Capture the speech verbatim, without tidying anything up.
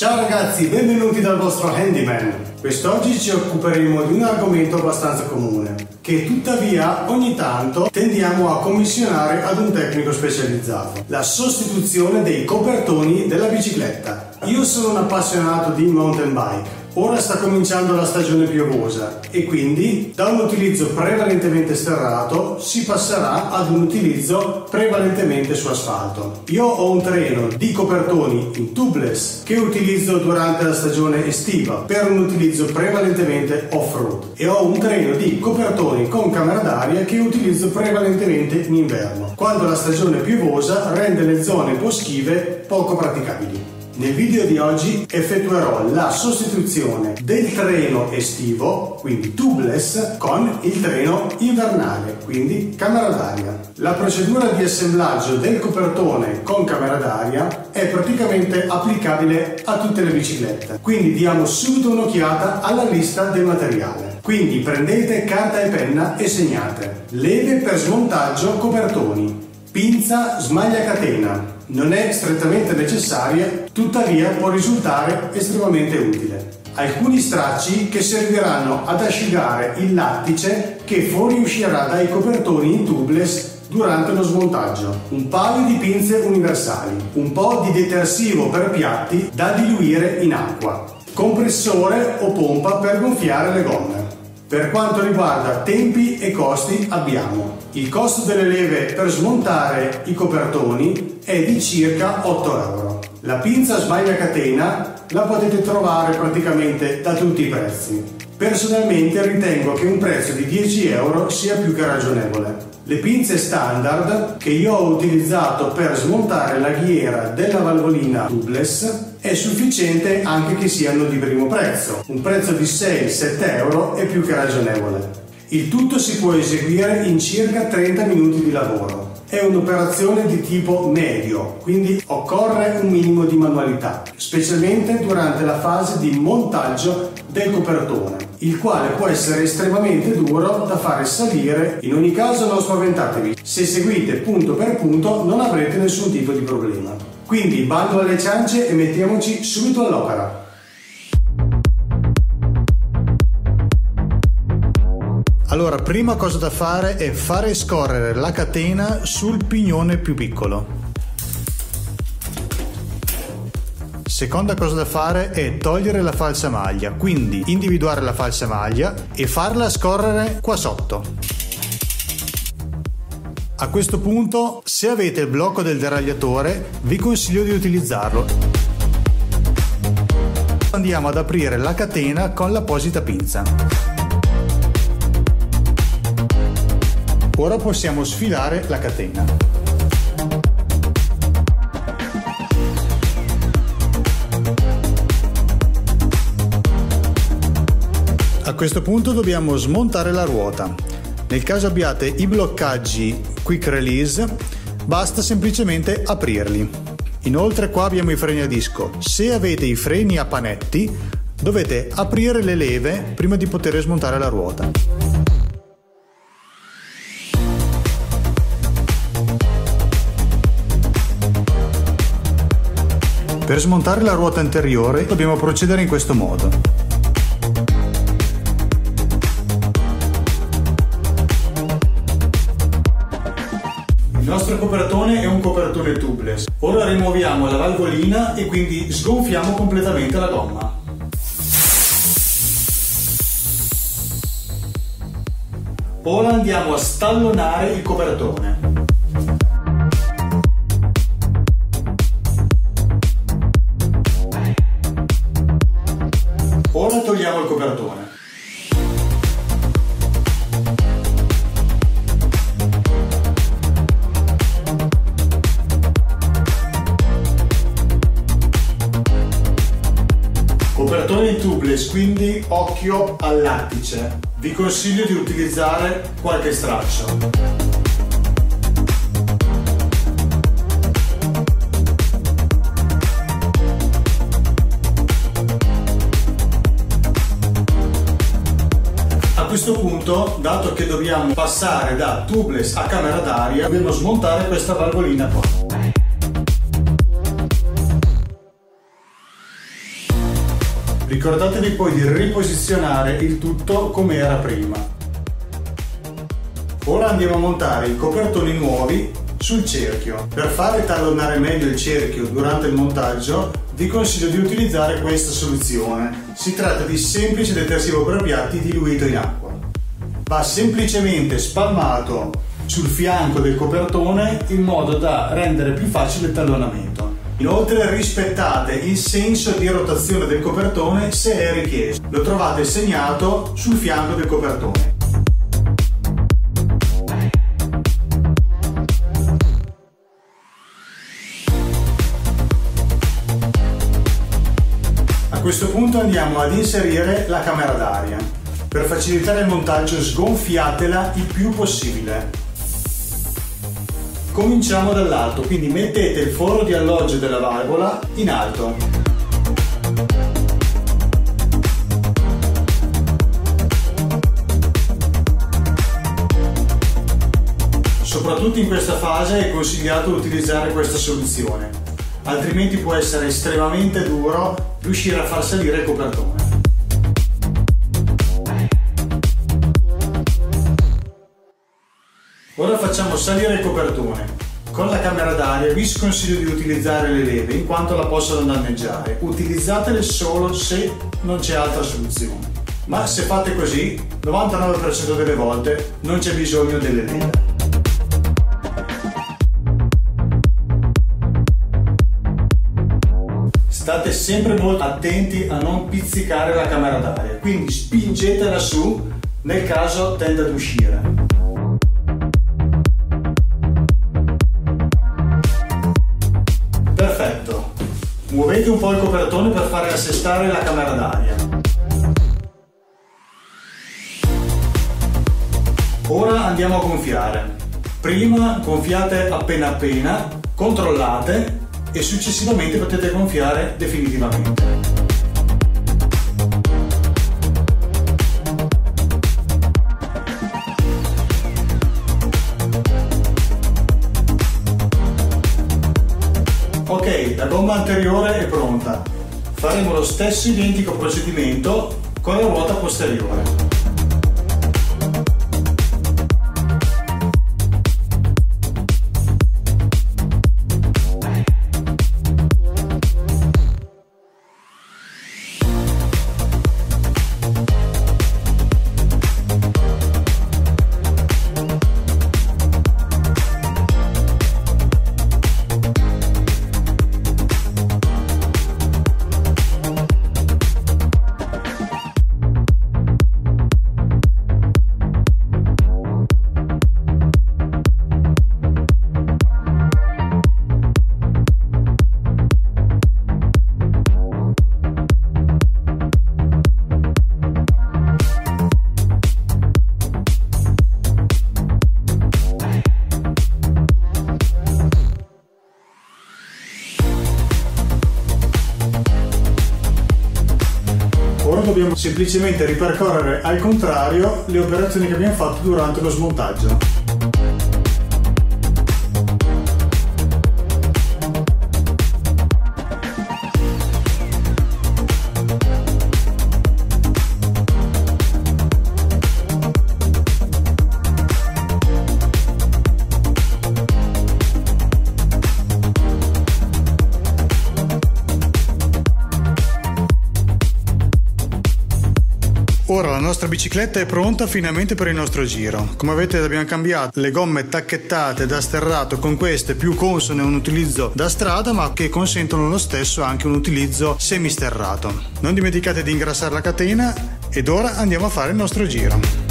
Ciao ragazzi, benvenuti dal vostro Handyman. Quest'oggi ci occuperemo di un argomento abbastanza comune, che tuttavia ogni tanto tendiamo a commissionare ad un tecnico specializzato: la sostituzione dei copertoni della bicicletta. Io sono un appassionato di mountain bike. Ora sta cominciando la stagione piovosa e quindi da un utilizzo prevalentemente sterrato si passerà ad un utilizzo prevalentemente su asfalto. Io ho un treno di copertoni in tubeless che utilizzo durante la stagione estiva per un utilizzo prevalentemente off-road, e ho un treno di copertoni con camera d'aria che utilizzo prevalentemente in inverno, quando la stagione piovosa rende le zone boschive poco praticabili. Nel video di oggi effettuerò la sostituzione del treno estivo, quindi tubeless, con il treno invernale, quindi camera d'aria. La procedura di assemblaggio del copertone con camera d'aria è praticamente applicabile a tutte le biciclette, quindi diamo subito un'occhiata alla lista del materiale. Quindi prendete carta e penna e segnate: leve per smontaggio copertoni, pinza smagliacatena. Non è strettamente necessaria, tuttavia può risultare estremamente utile. Alcuni stracci che serviranno ad asciugare il lattice che fuoriuscirà dai copertoni in tubeless durante lo smontaggio, un paio di pinze universali, un po' di detersivo per piatti da diluire in acqua, compressore o pompa per gonfiare le gomme. Per quanto riguarda tempi e costi, abbiamo il costo delle leve per smontare i copertoni è di circa otto euro. La pinza smagliacatena la potete trovare praticamente da tutti i prezzi. Personalmente ritengo che un prezzo di dieci euro sia più che ragionevole. Le pinze standard che io ho utilizzato per smontare la ghiera della valvolina tubeless è sufficiente anche che siano di primo prezzo. Un prezzo di sei sette euro è più che ragionevole. Il tutto si può eseguire in circa trenta minuti di lavoro. È un'operazione di tipo medio, quindi occorre un minimo di manualità, specialmente durante la fase di montaggio del copertone, il quale può essere estremamente duro da fare salire. In ogni caso non spaventatevi, se seguite punto per punto non avrete nessun tipo di problema. Quindi bando alle ciance e mettiamoci subito all'opera. Allora, prima cosa da fare è fare scorrere la catena sul pignone più piccolo. Seconda cosa da fare è togliere la falsamaglia, quindi individuare la falsamaglia e farla scorrere qua sotto. A questo punto, se avete il blocco del deragliatore, vi consiglio di utilizzarlo. Andiamo ad aprire la catena con l'apposita pinza. Ora possiamo sfilare la catena. A questo punto dobbiamo smontare la ruota. Nel caso abbiate i bloccaggi quick release, basta semplicemente aprirli. Inoltre qua abbiamo i freni a disco. Se avete i freni a panetti, dovete aprire le leve prima di poter smontare la ruota. Per smontare la ruota anteriore dobbiamo procedere in questo modo. Il nostro copertone è un copertone tubeless. Ora rimuoviamo la valvolina e quindi sgonfiamo completamente la gomma. Ora andiamo a stallonare il copertone. Ora togliamo il copertone. Copertone in tubeless, quindi occhio al lattice. Vi consiglio di utilizzare qualche straccio. A questo punto, dato che dobbiamo passare da tubeless a camera d'aria, dobbiamo smontare questa valvolina qua. Ricordatevi poi di riposizionare il tutto come era prima. Ora andiamo a montare i copertoni nuovi sul cerchio. Per fare tallonare meglio il cerchio durante il montaggio vi consiglio di utilizzare questa soluzione. Si tratta di semplice detersivo per piatti diluito in acqua. Va semplicemente spalmato sul fianco del copertone in modo da rendere più facile il tallonamento. Inoltre rispettate il senso di rotazione del copertone se è richiesto. Lo trovate segnato sul fianco del copertone. A questo punto andiamo ad inserire la camera d'aria. Per facilitare il montaggio sgonfiatela il più possibile. Cominciamo dall'alto, quindi mettete il foro di alloggio della valvola in alto. Soprattutto in questa fase è consigliato utilizzare questa soluzione, altrimenti può essere estremamente duro riuscire a far salire il copertone. Ora facciamo salire il copertone. Con la camera d'aria vi sconsiglio di utilizzare le leve in quanto la possono danneggiare. Utilizzatele solo se non c'è altra soluzione. Ma se fate così, il novantanove per cento delle volte non c'è bisogno delle leve. State sempre molto attenti a non pizzicare la camera d'aria, quindi spingetela su nel caso tenda ad uscire. Perfetto, muovete un po' il copertone per fare assestare la camera d'aria. Ora andiamo a gonfiare. Prima gonfiate appena appena, controllate e successivamente potete gonfiare definitivamente. Ok, la gomma anteriore è pronta. Faremo lo stesso identico procedimento con la ruota posteriore. Dobbiamo semplicemente ripercorrere al contrario le operazioni che abbiamo fatto durante lo smontaggio. Ora la nostra bicicletta è pronta finalmente per il nostro giro. Come vedete abbiamo cambiato le gomme tacchettate da sterrato con queste più consone a un utilizzo da strada, ma che consentono lo stesso anche un utilizzo semisterrato. Non dimenticate di ingrassare la catena ed ora andiamo a fare il nostro giro.